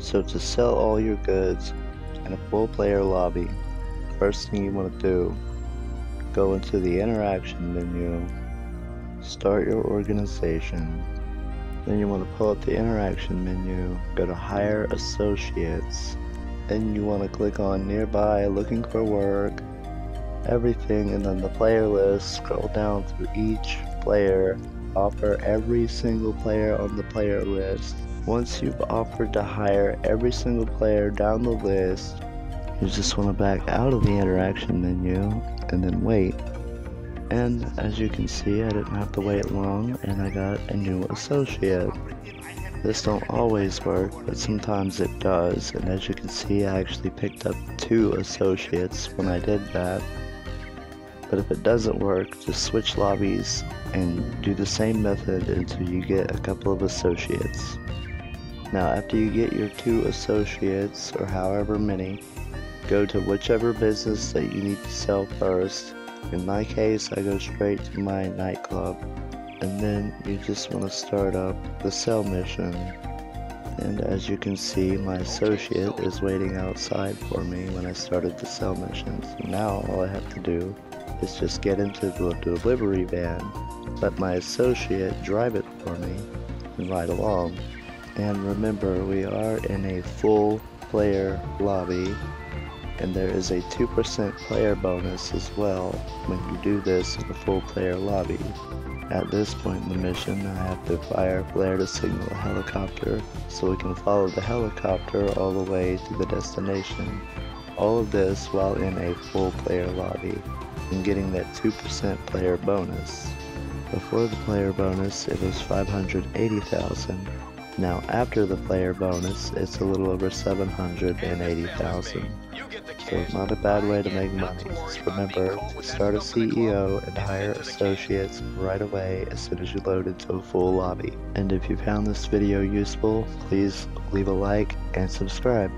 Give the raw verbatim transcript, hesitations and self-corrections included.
So to sell all your goods in a full player lobby, first thing you want to do, go into the interaction menu, start your organization. Then you want to pull up the interaction menu, go to hire associates, then you want to click on nearby looking for work, everything, and then the player list. Scroll down through each player, offer every single player on the player list. Once you've offered to hire every single player down the list, you just want to back out of the interaction menu and then wait. And as you can see, I didn't have to wait long and I got a new associate. This don't always work, but sometimes it does, and as you can see, I actually picked up two associates when I did that. But if it doesn't work, just switch lobbies and do the same method until you get a couple of associates. Now after you get your two associates, or however many, go to whichever business that you need to sell first. In my case, I go straight to my nightclub, and then you just want to start up the sell mission. And as you can see, my associate is waiting outside for me when I started the sell mission. So now all I have to do is just get into the delivery van, let my associate drive it for me, and ride along. And remember, we are in a full player lobby, and there is a two percent player bonus as well when you do this in a full player lobby. At this point in the mission, I have to fire a flare to signal a helicopter so we can follow the helicopter all the way to the destination. All of this while in a full player lobby and getting that two percent player bonus. Before the player bonus, it was five hundred eighty thousand. Now after the player bonus, it's a little over seven hundred eighty thousand. So not a bad way to make money. Just remember, start a C E O and hire associates right away as soon as you load into a full lobby. And if you found this video useful, please leave a like and subscribe.